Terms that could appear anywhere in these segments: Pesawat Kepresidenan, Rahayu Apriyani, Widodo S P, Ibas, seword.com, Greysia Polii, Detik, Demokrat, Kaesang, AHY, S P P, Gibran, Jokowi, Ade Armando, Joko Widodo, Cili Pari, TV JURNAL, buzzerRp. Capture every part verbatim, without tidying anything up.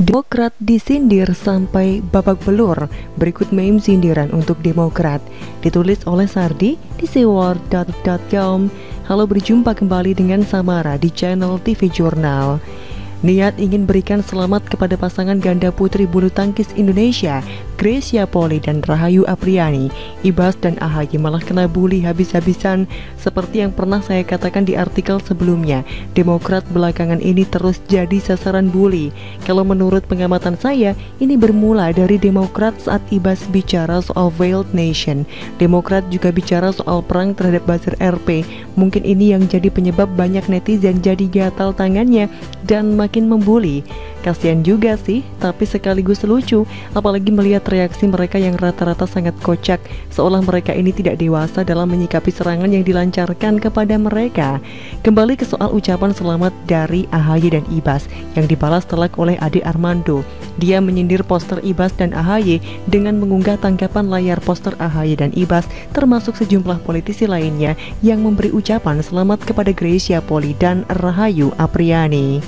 Demokrat disindir sampai babak belur. Berikut meme sindiran untuk Demokrat, ditulis oleh Sardi di seword dot com. Halo, berjumpa kembali dengan Samara di channel T V Jurnal. Niat ingin berikan selamat kepada pasangan ganda putri bulu tangkis Indonesia Greysia Polii dan Rahayu Apriyani. Ibas dan A H Y malah kena bully habis-habisan. Seperti yang pernah saya katakan di artikel sebelumnya, Demokrat belakangan ini terus jadi sasaran bully. Kalau menurut pengamatan saya, ini bermula dari Demokrat saat Ibas bicara soal veiled nation. Demokrat juga bicara soal perang terhadap buzzer R P. Mungkin ini yang jadi penyebab banyak netizen jadi gatal tangannya dan makin membuli. Kasihan juga sih, tapi sekaligus lucu, apalagi melihat reaksi mereka yang rata-rata sangat kocak, seolah mereka ini tidak dewasa dalam menyikapi serangan yang dilancarkan kepada mereka. Kembali ke soal ucapan selamat dari A H Y dan Ibas, yang dibalas telak oleh Ade Armando. Dia menyindir poster Ibas dan A H Y dengan mengunggah tangkapan layar poster A H Y dan Ibas, termasuk sejumlah politisi lainnya yang memberi ucapan selamat kepada Greysia Polii dan Rahayu Apriyani.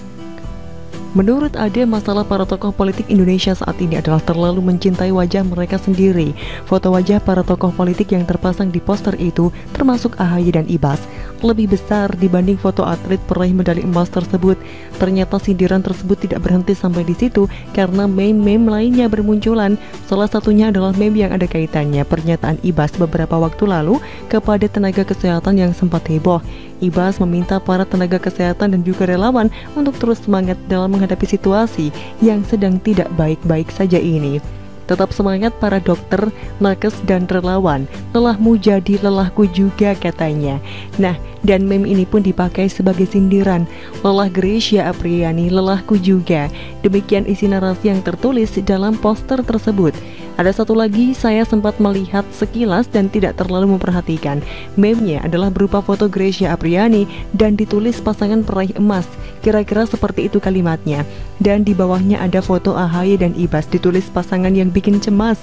Menurut Ade, masalah para tokoh politik Indonesia saat ini adalah terlalu mencintai wajah mereka sendiri. Foto wajah para tokoh politik yang terpasang di poster itu, termasuk A H Y dan Ibas, lebih besar dibanding foto atlet peraih medali emas tersebut. Ternyata sindiran tersebut tidak berhenti sampai di situ, karena meme-meme lainnya bermunculan. Salah satunya adalah meme yang ada kaitannya pernyataan Ibas beberapa waktu lalu kepada tenaga kesehatan yang sempat heboh. Ibas meminta para tenaga kesehatan dan juga relawan untuk terus semangat dalam menghadapi situasi yang sedang tidak baik-baik saja ini. Tetap semangat para dokter, nakes, dan relawan. Lelahmu jadi lelahku juga, katanya. Nah, dan meme ini pun dipakai sebagai sindiran. Lelah Greysia Apriyani, lelahku juga. Demikian isi narasi yang tertulis dalam poster tersebut. Ada satu lagi, saya sempat melihat sekilas dan tidak terlalu memperhatikan. Meme-nya adalah berupa foto Greysia Apriyani dan ditulis pasangan peraih emas. Kira-kira seperti itu kalimatnya. Dan di bawahnya ada foto A H Y dan Ibas ditulis pasangan yang bikin cemas.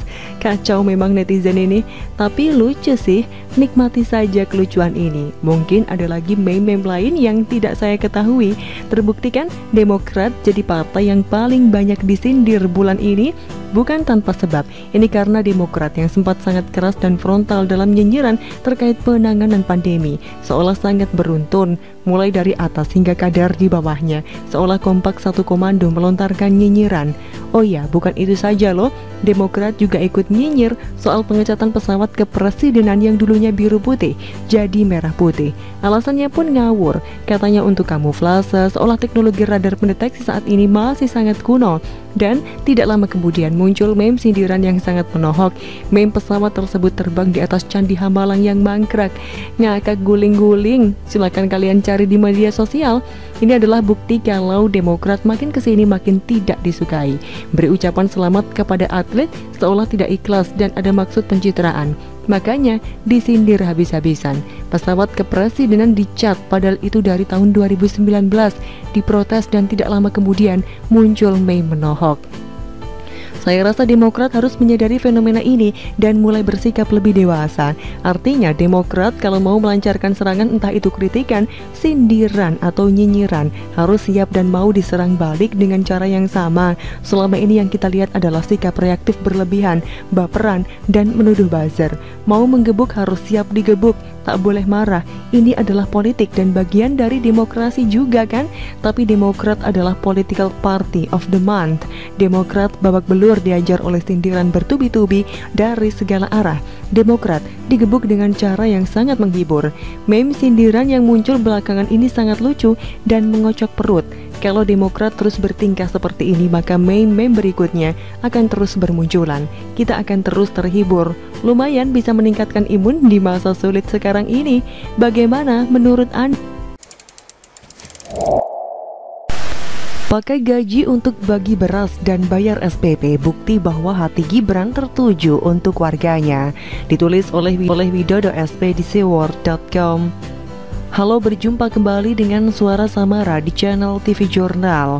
Kacau memang netizen ini. Tapi lucu sih, nikmati saja kelucuan ini. Mungkin ada lagi meme-meme lain yang tidak saya ketahui. Terbuktikan Demokrat jadi partai yang paling banyak disindir bulan ini. Bukan tanpa sebab, ini karena Demokrat yang sempat sangat keras dan frontal dalam nyinyiran terkait penanganan pandemi, seolah sangat beruntun, mulai dari atas hingga kadar di bawahnya, seolah kompak satu komando melontarkan nyinyiran. Oh ya, bukan itu saja loh, Demokrat juga ikut nyinyir soal pengecatan pesawat kepresidenan yang dulunya biru putih, jadi merah putih. Alasannya pun ngawur, katanya untuk kamuflase, seolah teknologi radar pendeteksi saat ini masih sangat kuno. Dan tidak lama kemudian muncul meme sindiran yang sangat menohok. Meme pesawat tersebut terbang di atas candi Hamalang yang mangkrak. Ngakak guling-guling, silahkan kalian cari di media sosial. Ini adalah bukti kalau Demokrat makin kesini makin tidak disukai. Beri ucapan selamat kepada atlet seolah tidak ikhlas dan ada maksud pencitraan. Makanya disindir habis-habisan. Pesawat kepresidenan dicat, padahal itu dari tahun dua ribu sembilan belas, diprotes dan tidak lama kemudian muncul meme menohok. Saya rasa Demokrat harus menyadari fenomena ini dan mulai bersikap lebih dewasa. Artinya Demokrat kalau mau melancarkan serangan, entah itu kritikan, sindiran, atau nyinyiran, harus siap dan mau diserang balik dengan cara yang sama. Selama ini yang kita lihat adalah sikap reaktif berlebihan, baperan, dan menuduh buzzer. Mau menggebuk harus siap digebuk, tak boleh marah. Ini adalah politik dan bagian dari demokrasi juga kan? Tapi Demokrat adalah political party of the month. Demokrat babak belur diajar oleh sindiran bertubi-tubi dari segala arah. Demokrat digebuk dengan cara yang sangat menghibur. Meme sindiran yang muncul belakangan ini sangat lucu dan mengocok perut. Kalau Demokrat terus bertingkah seperti ini, maka meme-meme berikutnya akan terus bermunculan. Kita akan terus terhibur. Lumayan bisa meningkatkan imun di masa sulit sekarang ini. Bagaimana menurut Anda? Pakai gaji untuk bagi beras dan bayar S P P, bukti bahwa hati Gibran tertuju untuk warganya. Ditulis oleh oleh Widodo S P di seword dot com. Halo, berjumpa kembali dengan Suara Samara di channel T V Jurnal.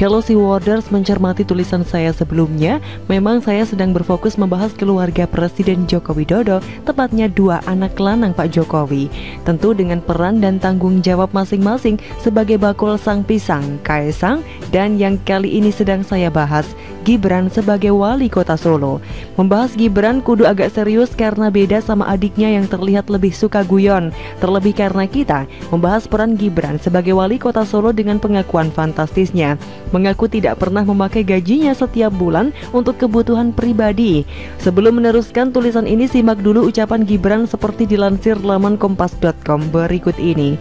Kalau seworders mencermati tulisan saya sebelumnya, memang saya sedang berfokus membahas keluarga Presiden Joko Widodo, tepatnya dua anak lanang Pak Jokowi. Tentu dengan peran dan tanggung jawab masing-masing sebagai bakul sang pisang, Kaesang, dan yang kali ini sedang saya bahas, Gibran sebagai wali kota Solo. Membahas Gibran kudu agak serius karena beda sama adiknya yang terlihat lebih suka guyon. Terlebih karena kita membahas peran Gibran sebagai wali kota Solo dengan pengakuan fantastisnya. Mengaku tidak pernah memakai gajinya setiap bulan untuk kebutuhan pribadi. Sebelum meneruskan tulisan ini, simak dulu ucapan Gibran seperti dilansir laman Kompas dot com berikut ini.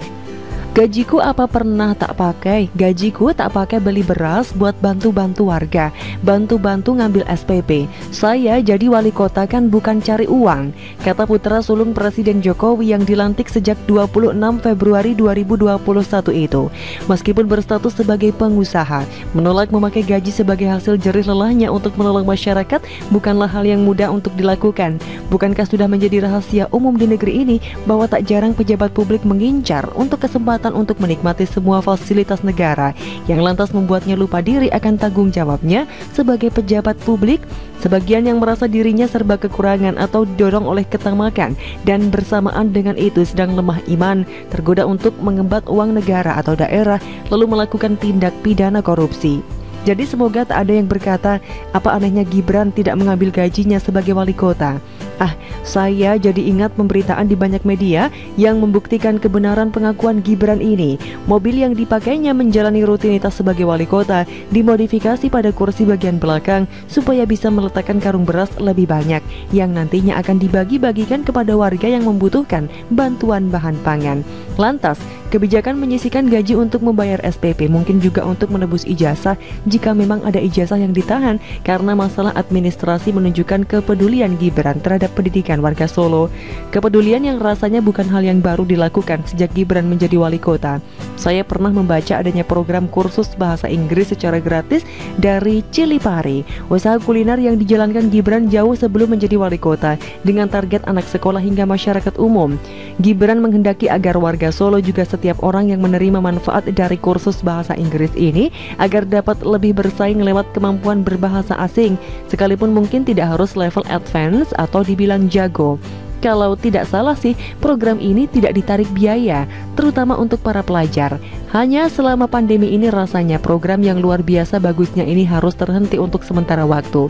Gajiku apa pernah tak pakai? Gajiku tak pakai beli beras buat bantu-bantu warga, bantu-bantu ngambil S P P. Saya jadi wali kota kan bukan cari uang, kata putra sulung Presiden Jokowi yang dilantik sejak dua puluh enam Februari dua ribu dua puluh satu itu. Meskipun berstatus sebagai pengusaha, menolak memakai gaji sebagai hasil jerih lelahnya untuk menolong masyarakat bukanlah hal yang mudah untuk dilakukan. Bukankah sudah menjadi rahasia umum di negeri ini bahwa tak jarang pejabat publik mengincar untuk kesempatan untuk menikmati semua fasilitas negara, yang lantas membuatnya lupa diri akan tanggung jawabnya sebagai pejabat publik. Sebagian yang merasa dirinya serba kekurangan atau didorong oleh ketamakan dan bersamaan dengan itu sedang lemah iman, tergoda untuk mengembat uang negara atau daerah lalu melakukan tindak pidana korupsi. Jadi semoga tak ada yang berkata, apa anehnya Gibran tidak mengambil gajinya sebagai wali kota. Ah, saya jadi ingat pemberitaan di banyak media yang membuktikan kebenaran pengakuan Gibran ini. Mobil yang dipakainya menjalani rutinitas sebagai wali kota dimodifikasi pada kursi bagian belakang supaya bisa meletakkan karung beras lebih banyak yang nantinya akan dibagi-bagikan kepada warga yang membutuhkan bantuan bahan pangan. Lantas, kebijakan menyisihkan gaji untuk membayar S P P mungkin juga untuk menebus ijazah jika memang ada ijazah yang ditahan karena masalah administrasi menunjukkan kepedulian Gibran terhadap pendidikan warga Solo. Kepedulian yang rasanya bukan hal yang baru dilakukan sejak Gibran menjadi wali kota. Saya pernah membaca adanya program kursus bahasa Inggris secara gratis dari Cili Pari, usaha kuliner yang dijalankan Gibran jauh sebelum menjadi wali kota dengan target anak sekolah hingga masyarakat umum. Gibran menghendaki agar warga Solo juga setiap orang yang menerima manfaat dari kursus bahasa Inggris ini agar dapat lebih bersaing lewat kemampuan berbahasa asing, sekalipun mungkin tidak harus level advance atau dibilang jago. Kalau tidak salah sih, program ini tidak ditarik biaya, terutama untuk para pelajar. Hanya selama pandemi ini rasanya program yang luar biasa bagusnya ini harus terhenti untuk sementara waktu.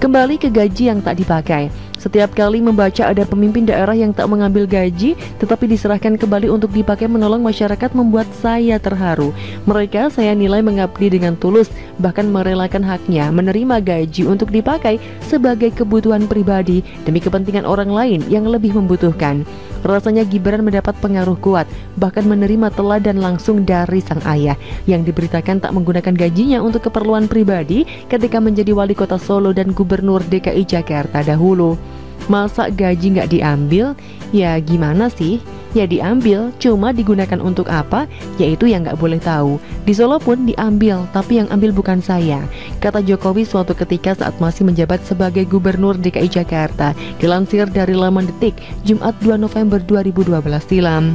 Kembali ke gaji yang tak dipakai. Setiap kali membaca ada pemimpin daerah yang tak mengambil gaji tetapi diserahkan kembali untuk dipakai menolong masyarakat membuat saya terharu. Mereka saya nilai mengabdi dengan tulus, bahkan merelakan haknya menerima gaji untuk dipakai sebagai kebutuhan pribadi demi kepentingan orang lain yang lebih membutuhkan. Rasanya Gibran mendapat pengaruh kuat, bahkan menerima teladan langsung dari sang ayah yang diberitakan tak menggunakan gajinya untuk keperluan pribadi ketika menjadi wali kota Solo dan gubernur D K I Jakarta dahulu. Masa gaji nggak diambil? Ya gimana sih? Ya diambil, cuma digunakan untuk apa? Yaitu yang nggak boleh tahu. Di Solo pun diambil, tapi yang ambil bukan saya, kata Jokowi suatu ketika saat masih menjabat sebagai gubernur D K I Jakarta, dilansir dari laman Detik, Jumat dua November dua ribu dua belas silam.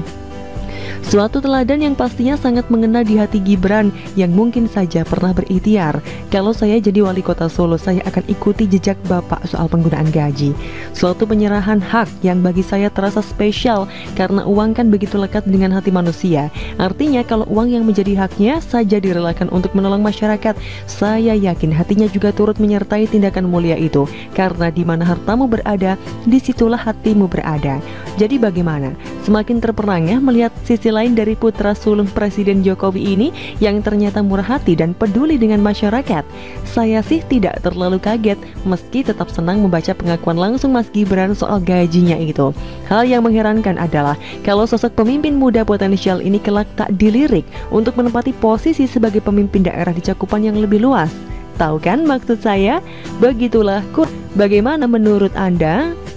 Suatu teladan yang pastinya sangat mengena di hati Gibran yang mungkin saja pernah berikhtiar. Kalau saya jadi wali kota Solo, saya akan ikuti jejak bapak soal penggunaan gaji. Suatu penyerahan hak yang bagi saya terasa spesial karena uang kan begitu lekat dengan hati manusia. Artinya kalau uang yang menjadi haknya saja direlakan untuk menolong masyarakat, saya yakin hatinya juga turut menyertai tindakan mulia itu. Karena di mana hartamu berada, disitulah hatimu berada. Jadi bagaimana? Semakin terperangah melihat sisi lain dari putra sulung Presiden Jokowi ini yang ternyata murah hati dan peduli dengan masyarakat. Saya sih tidak terlalu kaget, meski tetap senang membaca pengakuan langsung Mas Gibran soal gajinya itu. Hal yang mengherankan adalah kalau sosok pemimpin muda potensial ini kelak tak dilirik untuk menempati posisi sebagai pemimpin daerah di cakupan yang lebih luas. Tahu kan maksud saya? Begitulah, kur. Bagaimana menurut Anda?